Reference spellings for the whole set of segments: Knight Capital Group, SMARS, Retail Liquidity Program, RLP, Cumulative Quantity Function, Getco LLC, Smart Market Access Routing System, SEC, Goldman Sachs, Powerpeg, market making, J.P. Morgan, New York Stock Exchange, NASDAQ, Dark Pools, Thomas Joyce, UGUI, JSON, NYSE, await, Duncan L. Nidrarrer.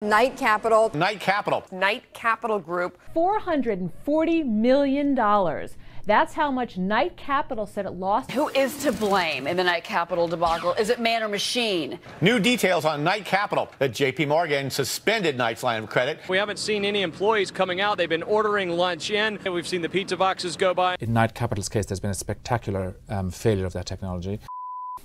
Knight Capital Group. $440 million. That's how much Knight Capital said it lost. Who is to blame in the Knight Capital debacle? Is it man or machine? New details on Knight Capital. That J.P. Morgan suspended Knight's line of credit. We haven't seen any employees coming out. They've been ordering lunch in. We've seen the pizza boxes go by. In Knight Capital's case, there's been a spectacular failure of that technology.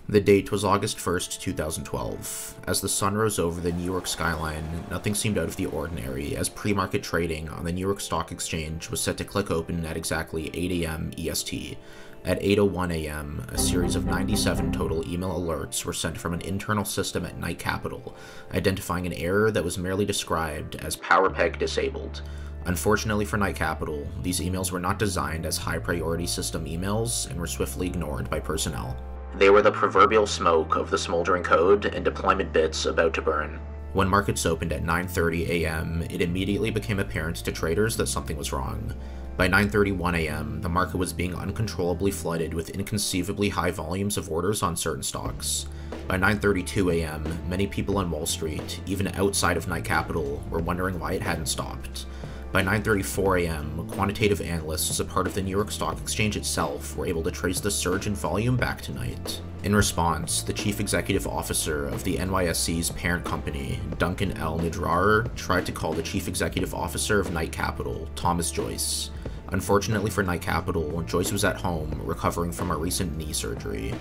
The date was August 1st, 2012. As the sun rose over the New York skyline, nothing seemed out of the ordinary as pre-market trading on the New York Stock Exchange was set to click open at exactly 8 a.m. EST. At 8:01 a.m., a series of 97 total email alerts were sent from an internal system at Knight Capital, identifying an error that was merely described as Powerpeg disabled. Unfortunately for Knight Capital, these emails were not designed as high-priority system emails and were swiftly ignored by personnel. They were the proverbial smoke of the smoldering code and deployment bits about to burn. When markets opened at 9:30 a.m., it immediately became apparent to traders that something was wrong. By 9:31 a.m., the market was being uncontrollably flooded with inconceivably high volumes of orders on certain stocks. By 9:32 a.m., many people on Wall Street, even outside of Knight Capital, were wondering why it hadn't stopped. By 9:34 a.m., quantitative analysts, a part of the New York Stock Exchange itself, were able to trace the surge in volume back to Knight. In response, the chief executive officer of the NYSE's parent company, Duncan L. Nidrarrer, tried to call the chief executive officer of Knight Capital, Thomas Joyce. Unfortunately for Knight Capital, Joyce was at home, recovering from a recent knee surgery.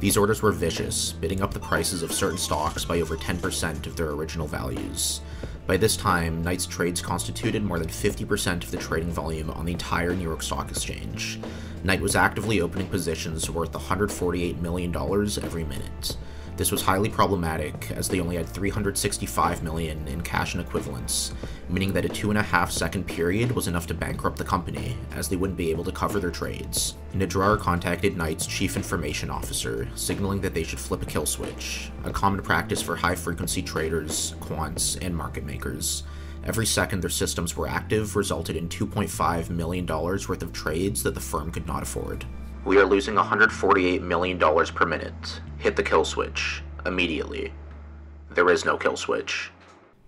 These orders were vicious, bidding up the prices of certain stocks by over 10% of their original values. By this time, Knight's trades constituted more than 50% of the trading volume on the entire New York Stock Exchange. Knight was actively opening positions worth $148 million every minute. This was highly problematic, as they only had $365 million in cash and equivalents, meaning that a 2.5-second period was enough to bankrupt the company, as they wouldn't be able to cover their trades. Nidrarrer contacted Knight's chief information officer, signaling that they should flip a kill switch, a common practice for high-frequency traders, quants, and market makers. Every second their systems were active resulted in $2.5 million worth of trades that the firm could not afford. We are losing $148 million per minute. Hit the kill switch. Immediately. There is no kill switch.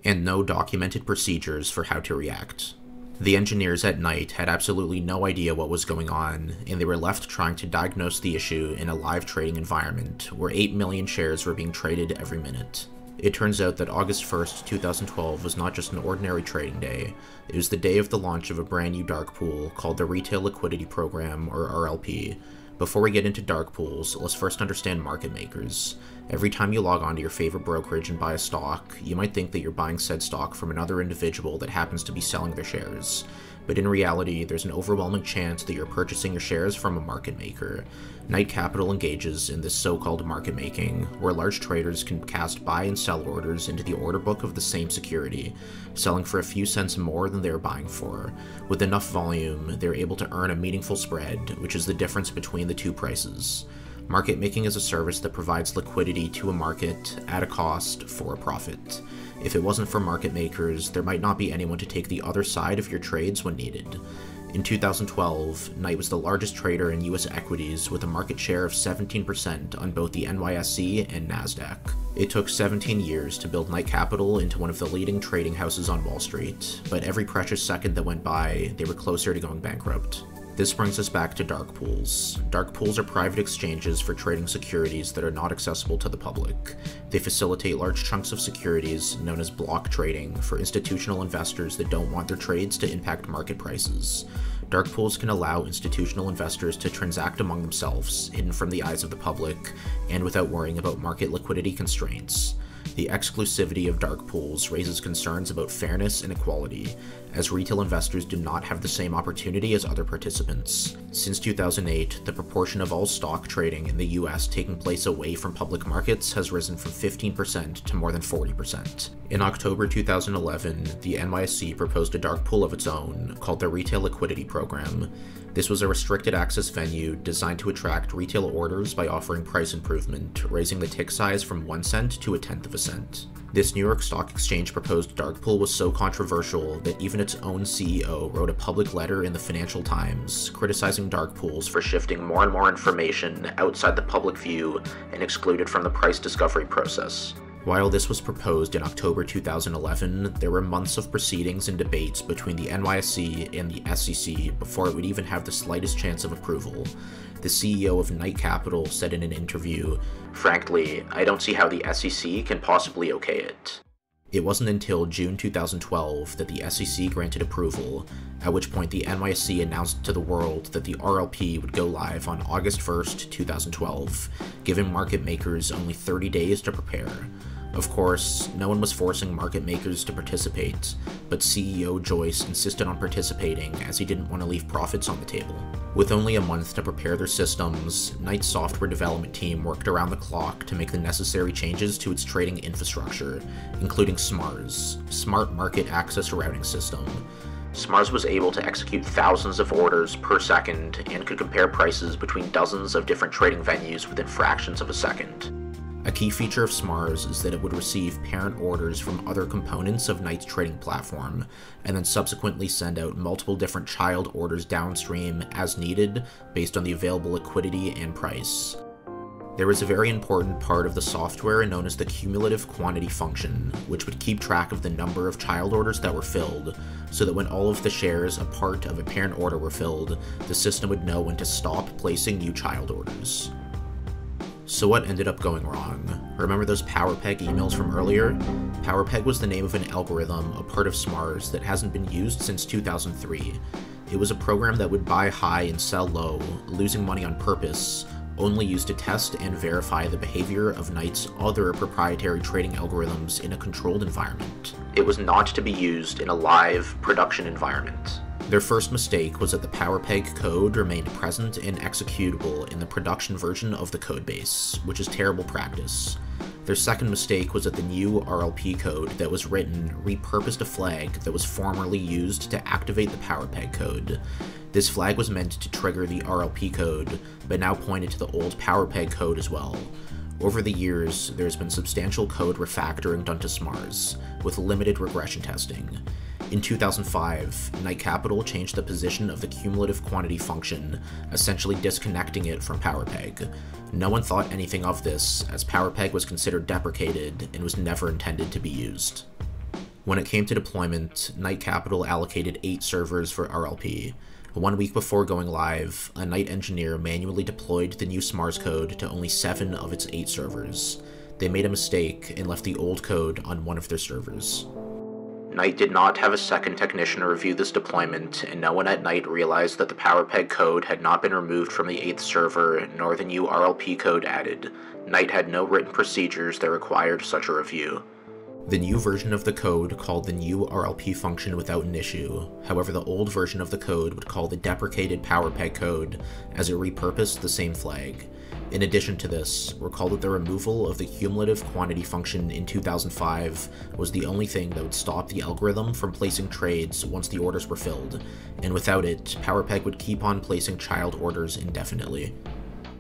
And no documented procedures for how to react. The engineers at Knight had absolutely no idea what was going on, and they were left trying to diagnose the issue in a live trading environment where 8 million shares were being traded every minute. It turns out that August 1st, 2012 was not just an ordinary trading day, it was the day of the launch of a brand new dark pool called the Retail Liquidity Program, or RLP. Before we get into dark pools, let's first understand market makers. Every time you log on to your favorite brokerage and buy a stock, you might think that you're buying said stock from another individual that happens to be selling their shares. But in reality, there's an overwhelming chance that you're purchasing your shares from a market maker. Knight Capital engages in this so-called market making, where large traders can cast buy and sell orders into the order book of the same security, selling for a few cents more than they're buying for. With enough volume, they're able to earn a meaningful spread, which is the difference between the two prices. Market making is a service that provides liquidity to a market, at a cost, for a profit. If it wasn't for market makers, there might not be anyone to take the other side of your trades when needed. In 2012, Knight was the largest trader in U.S. equities with a market share of 17% on both the NYSE and NASDAQ. It took 17 years to build Knight Capital into one of the leading trading houses on Wall Street, but every precious second that went by, they were closer to going bankrupt. This brings us back to dark pools. Dark pools are private exchanges for trading securities that are not accessible to the public. They facilitate large chunks of securities, known as block trading, for institutional investors that don't want their trades to impact market prices. Dark pools can allow institutional investors to transact among themselves, hidden from the eyes of the public, and without worrying about market liquidity constraints. The exclusivity of dark pools raises concerns about fairness and equality, as retail investors do not have the same opportunity as other participants. Since 2008, the proportion of all stock trading in the US taking place away from public markets has risen from 15% to more than 40%. In October 2011, the NYSE proposed a dark pool of its own, called the Retail Liquidity Program. This was a restricted access venue designed to attract retail orders by offering price improvement, raising the tick size from 1 cent to a tenth of a cent. This New York Stock Exchange proposed dark pool was so controversial that even its own CEO wrote a public letter in the Financial Times, criticizing dark pools for shifting more and more information outside the public view and excluded from the price discovery process. While this was proposed in October 2011, there were months of proceedings and debates between the NYSE and the SEC before it would even have the slightest chance of approval. The CEO of Knight Capital said in an interview, "Frankly, I don't see how the SEC can possibly okay it." It wasn't until June 2012 that the SEC granted approval, at which point the NYSE announced to the world that the RLP would go live on August 1st, 2012, giving market makers only 30 days to prepare. Of course, no one was forcing market makers to participate, but CEO Joyce insisted on participating as he didn't want to leave profits on the table. With only a month to prepare their systems, Knight's software development team worked around the clock to make the necessary changes to its trading infrastructure, including SMARS, Smart Market Access Routing System. SMARS was able to execute thousands of orders per second and could compare prices between dozens of different trading venues within fractions of a second. A key feature of SMARS is that it would receive parent orders from other components of Knight's trading platform, and then subsequently send out multiple different child orders downstream as needed, based on the available liquidity and price. There is a very important part of the software known as the Cumulative Quantity Function, which would keep track of the number of child orders that were filled, so that when all of the shares a part of a parent order were filled, the system would know when to stop placing new child orders. So what ended up going wrong? Remember those Powerpeg emails from earlier? Powerpeg was the name of an algorithm, a part of SMARS, that hasn't been used since 2003. It was a program that would buy high and sell low, losing money on purpose, only used to test and verify the behavior of Knight's other proprietary trading algorithms in a controlled environment. It was not to be used in a live production environment. Their first mistake was that the Powerpeg code remained present and executable in the production version of the codebase, which is terrible practice. Their second mistake was that the new RLP code that was written repurposed a flag that was formerly used to activate the Powerpeg code. This flag was meant to trigger the RLP code, but now pointed to the old Powerpeg code as well. Over the years, there has been substantial code refactoring done to SMARS, with limited regression testing. In 2005, Knight Capital changed the position of the Cumulative Quantity Function, essentially disconnecting it from Powerpeg. No one thought anything of this, as Powerpeg was considered deprecated and was never intended to be used. When it came to deployment, Knight Capital allocated 8 servers for RLP. 1 week before going live, a Knight engineer manually deployed the new SMARS code to only 7 of its 8 servers. They made a mistake and left the old code on one of their servers. Knight did not have a second technician review this deployment, and no one at Knight realized that the Powerpeg code had not been removed from the 8th server, nor the new RLP code added. Knight had no written procedures that required such a review. The new version of the code called the new RLP function without an issue. However, the old version of the code would call the deprecated Powerpeg code, as it repurposed the same flag. In addition to this, recall that the removal of the Cumulative Quantity Function in 2005 was the only thing that would stop the algorithm from placing trades once the orders were filled, and without it, Powerpeg would keep on placing child orders indefinitely.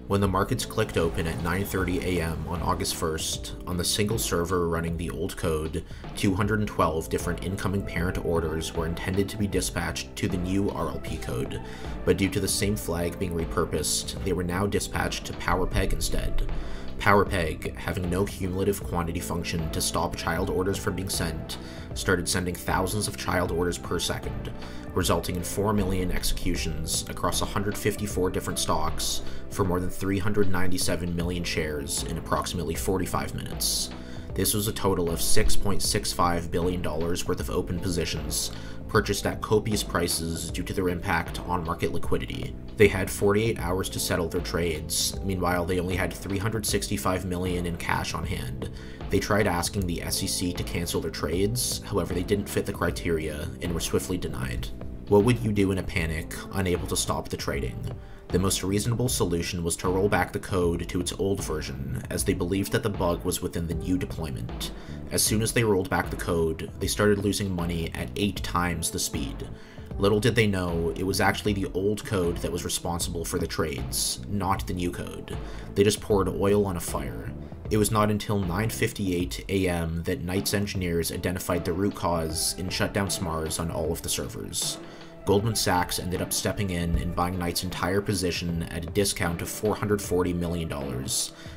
When the markets clicked open at 9:30 a.m. on August 1st, on the single server running the old code, 212 different incoming parent orders were intended to be dispatched to the new RLP code, but due to the same flag being repurposed, they were now dispatched to Powerpeg instead. Powerpeg, having no Cumulative Quantity Function to stop child orders from being sent, started sending thousands of child orders per second, resulting in 4 million executions across 154 different stocks for more than 397 million shares in approximately 45 minutes. This was a total of $6.65 billion worth of open positions, purchased at copious prices due to their impact on market liquidity. They had 48 hours to settle their trades. Meanwhile, they only had $365 million in cash on hand. They tried asking the SEC to cancel their trades, however they didn't fit the criteria and were swiftly denied. What would you do in a panic, unable to stop the trading? The most reasonable solution was to roll back the code to its old version, as they believed that the bug was within the new deployment. As soon as they rolled back the code, they started losing money at 8 times the speed. Little did they know, it was actually the old code that was responsible for the trades, not the new code. They just poured oil on a fire. It was not until 9:58 a.m. that Knight's engineers identified the root cause and shut down SMARS on all of the servers. Goldman Sachs ended up stepping in and buying Knight's entire position at a discount of $440 million,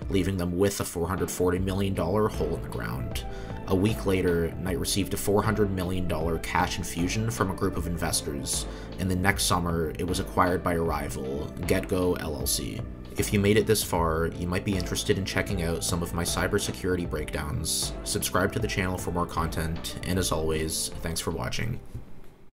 leaving them with a $440 million hole in the ground. A week later, Knight received a $400 million cash infusion from a group of investors, and the next summer, it was acquired by a rival, Getco LLC. If you made it this far, you might be interested in checking out some of my cybersecurity breakdowns. Subscribe to the channel for more content, and as always, thanks for watching.